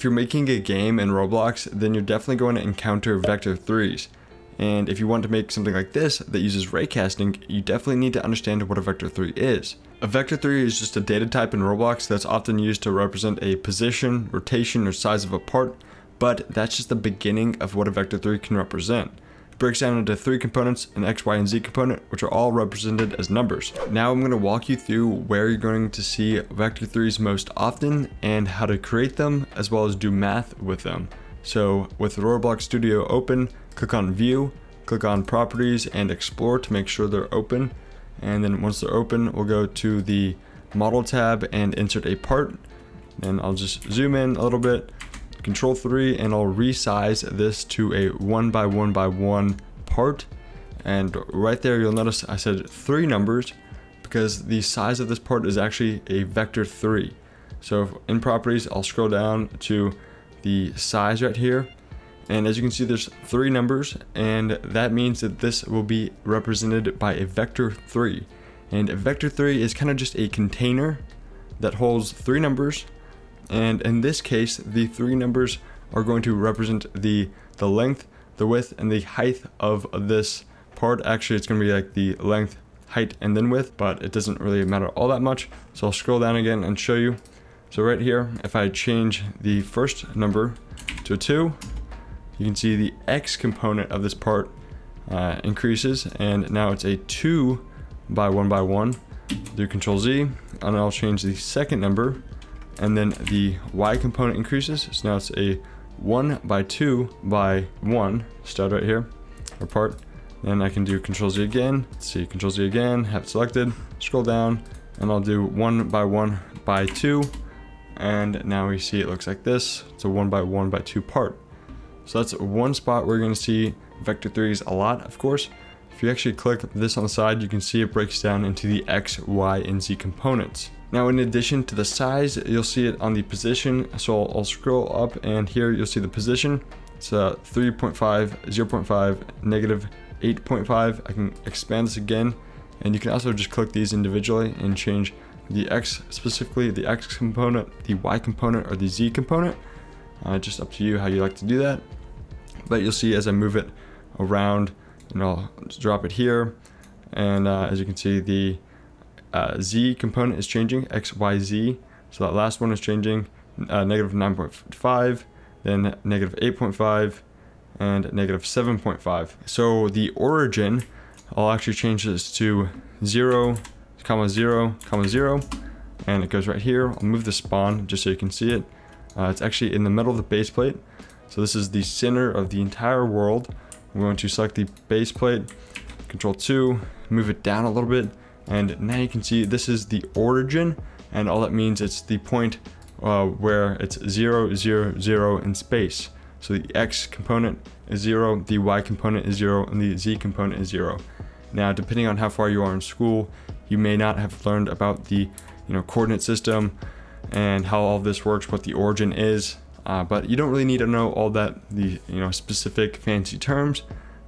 If you're making a game in Roblox, then you're definitely going to encounter Vector3s. And if you want to make something like this that uses raycasting, you definitely need to understand what a Vector3 is. A Vector3 is just a data type in Roblox that's often used to represent a position, rotation, or size of a part, but that's just the beginning of what a Vector3 can represent. Breaks down into three components, an X, Y, and Z component, which are all represented as numbers. Now I'm going to walk you through where you're going to see Vector3s most often and how to create them, as well as do math with them. So with Roblox Studio open, click on View, click on Properties and Explore to make sure they're open. And then once they're open, we'll go to the Model tab and insert a part. And I'll just zoom in a little bit. Control 3, and I'll resize this to a 1 by 1 by 1 part. And right there, you'll notice I said 3 numbers because the size of this part is actually a Vector 3. So in properties, I'll scroll down to the size right here. And as you can see, there's 3 numbers, and that means that this will be represented by a Vector 3. And a Vector 3 is kind of just a container that holds 3 numbers. And in this case, the 3 numbers are going to represent the length, the width, and the height of this part. Actually, it's going to be like the length, height, and then width, but it doesn't really matter all that much. So I'll scroll down again and show you. So right here, if I change the first number to a 2, you can see the X component of this part increases. And now it's a 2 by 1 by 1. Do Control Z, and I'll change the second number. And then the Y component increases, so now it's a 1 by 2 by 1 stud right here, or part. Then I can do Control Z again. Let's see, Control Z again, have it selected, scroll down, and I'll do 1 by 1 by 2. And now we see it looks like this. It's a 1 by 1 by 2 part. So that's one spot where you're gonna see Vector3s a lot, of course. If you actually click this on the side, you can see it breaks down into the X, Y, and Z components. Now, in addition to the size, you'll see it on the position. So I'll scroll up, and here you'll see the position. It's 3.5, 0.5, negative 8.5. I can expand this again, and you can also just click these individually and change the X specifically, the X component, the Y component, or the Z component. Just up to you how you like to do that. But you'll see as I move it around, and I'll drop it here, and as you can see, the Z component is changing, X, Y, Z. So that last one is changing, negative 9.5, then negative 8.5, and negative 7.5. So the origin, I'll actually change this to 0, 0, 0, and it goes right here. I'll move the spawn just so you can see it. It's actually in the middle of the base plate. So this is the center of the entire world. We're going to select the base plate, Control 2, move it down a little bit, and now you can see this is the origin, and all that means it's the point where it's 0, 0, 0 in space. So the X component is 0, the Y component is 0, and the Z component is 0. Now, depending on how far you are in school, you may not have learned about the coordinate system and how all this works, what the origin is. But you don't really need to know all that, the specific fancy terms.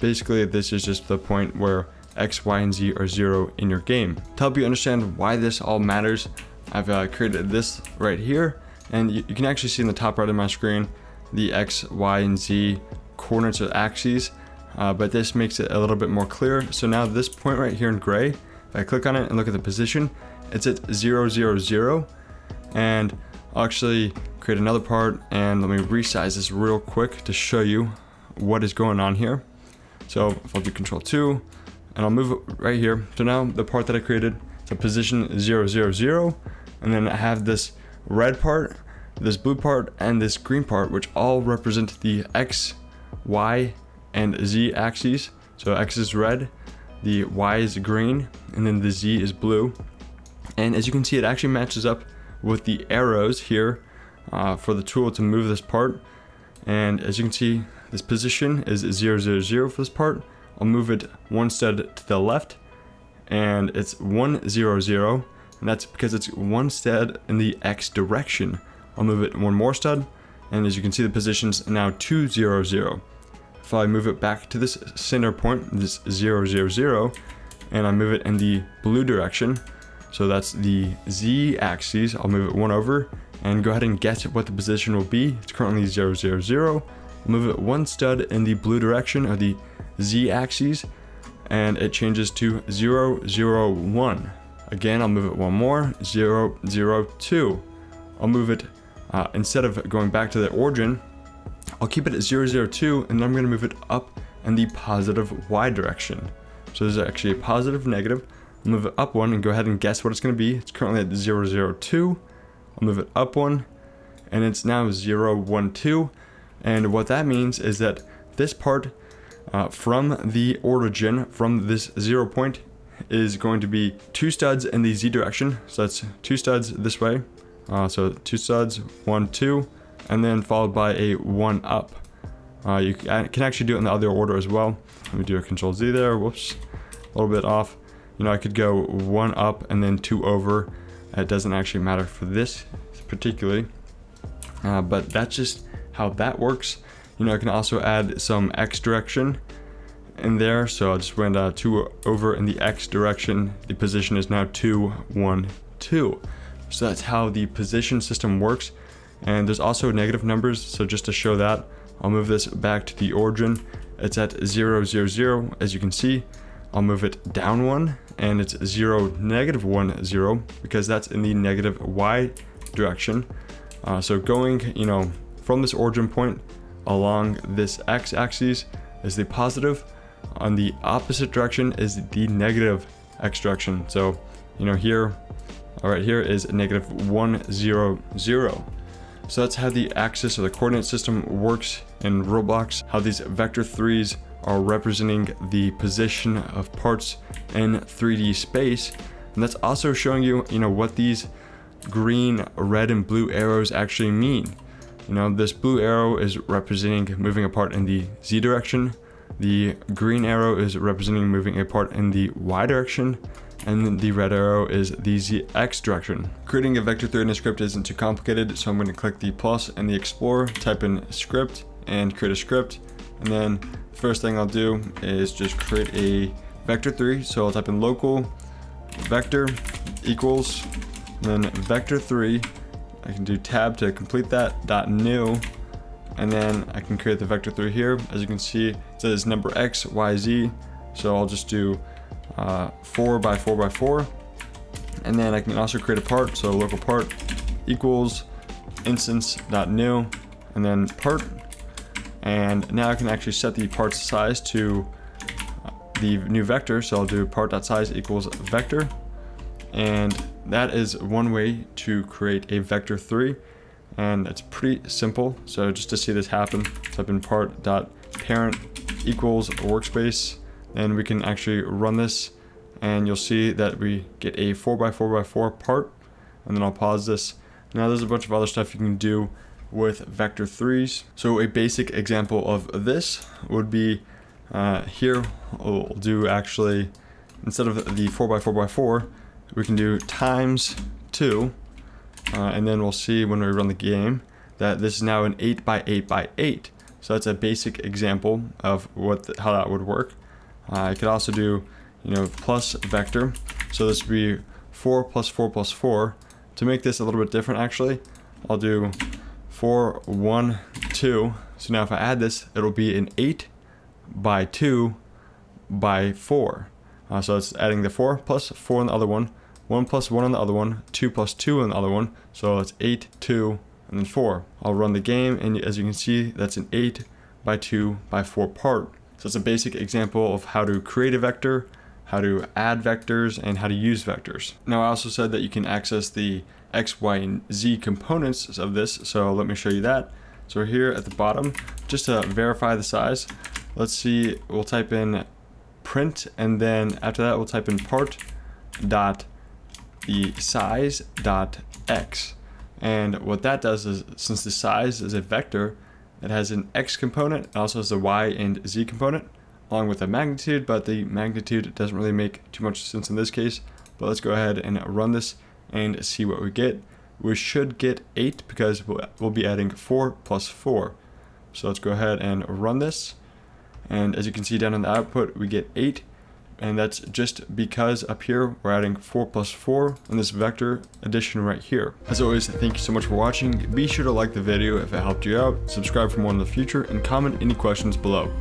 Basically, this is just the point where X, Y, and Z are 0 in your game. To help you understand why this all matters, I've created this right here, and you can actually see in the top right of my screen the X, Y, and Z coordinates or axes, but this makes it a little bit more clear. So now this point right here in gray, if I click on it and look at the position, it's at 0, 0, 0, and I'll actually create another part, and let me resize this real quick to show you what is going on here. So if I'll do Control 2, and I'll move it right here. So now the part that I created, it's a position 0, 0, 0, and then I have this red part, this blue part, and this green part, which all represent the X, Y, and Z axes. So X is red, the Y is green, and then the Z is blue. And as you can see, it actually matches up with the arrows here for the tool to move this part. And as you can see, this position is 0, 0, 0 for this part. I'll move it one stud to the left, and it's 1, 0, 0, and that's because it's one stud in the X direction. I'll move it one more stud, and as you can see, the position's now 2, 0, 0. If I move it back to this center point, this 0, 0, 0, and I move it in the blue direction, so that's the Z axis, I'll move it one over, and go ahead and guess what the position will be. It's currently 0, 0, 0. Move it one stud in the blue direction or the Z axis, and it changes to 0, 0, 1. Again, I'll move it one more, 0, 0, 2. I'll move it, instead of going back to the origin, I'll keep it at 0, 0, 2, and I'm gonna move it up in the positive Y direction. So there's actually a positive, negative. I'll move it up one and go ahead and guess what it's gonna be. It's currently at 0, 0, 2. I'll move it up one, and it's now 0, 1, 2. And what that means is that this part from the origin, from this 0 point, is going to be 2 studs in the Z direction. So that's 2 studs this way. So 2 studs, 1, 2, and then followed by a 1 up. You can actually do it in the other order as well. Let me do a Control Z there. Whoops, a little bit off. You know, I could go 1 up and then 2 over. It doesn't actually matter for this particularly, but that's just how that works. You know, I can also add some X direction in there. So I just went 2 over in the X direction. The position is now 2, 1, 2. So that's how the position system works. And there's also negative numbers. So just to show that, I'll move this back to the origin. It's at 0, 0, 0, as you can see. I'll move it down one, and it's 0, -1, 0, because that's in the negative Y direction. So going, you know, from this origin point along this X axis is the positive, on the opposite direction is the negative X direction. So, you know, here, all right, here is -1, 0, 0. So that's how the axis or the coordinate system works in Roblox, how these vector 3s are representing the position of parts in 3D space. And that's also showing you, you know, what these green, red, and blue arrows actually mean. You know, this blue arrow is representing moving a part in the Z direction. The green arrow is representing moving a part in the Y direction. And the red arrow is the ZX direction. Creating a Vector3 in a script isn't too complicated, so I'm going to click the plus and the explorer, type in script, and create a script. And then first thing I'll do is just create a Vector3. So I'll type in local vector equals, and then Vector3. I can do tab to complete that, .new, and then I can create the Vector3 here. As you can see, it says number X, Y, Z. So I'll just do 4 by 4 by 4, and then I can also create a part. So local part equals instance.new, and then part. And now I can actually set the part's size to the new vector. So I'll do part.size equals vector, and that is one way to create a Vector3, and it's pretty simple. So just to see this happen, type in part.parent equals workspace. And we can actually run this, and you'll see that we get a 4 by 4 by 4 part. And then I'll pause this. Now there's a bunch of other stuff you can do with Vector3s. So a basic example of this would be here. We'll do, actually, instead of the 4 by 4 by 4, we can do ×2, and then we'll see when we run the game that this is now an 8 by 8 by 8. So that's a basic example of what how that would work. I could also do, you know, plus vector. So this would be 4 plus 4 plus 4. To make this a little bit different, actually, I'll do 4, 1, 2. So now if I add this, it'll be an 8 by 2 by 4. So it's adding the 4 plus 4 on the other one, 1 plus 1 on the other one, 2 plus 2 on the other one. So it's 8, 2, and then 4. I'll run the game, and as you can see, that's an 8 by 2 by 4 part. So it's a basic example of how to create a vector, how to add vectors, and how to use vectors. Now I also said that you can access the X, Y, and Z components of this. So let me show you that. So here at the bottom, just to verify the size, let's see, we'll type in print, and then after that we'll type in part.the size.x. And what that does is, since the size is a vector, it has an X component. It also has the Y and Z component, along with the magnitude, but the magnitude doesn't really make too much sense in this case. But let's go ahead and run this and see what we get. We should get 8 because we'll be adding 4 plus 4. So let's go ahead and run this. And as you can see down in the output, we get 8 and that's just because up here we're adding 4 plus 4 in this vector addition right here. As always, thank you so much for watching. Be sure to like the video if it helped you out, subscribe for more in the future, and comment any questions below.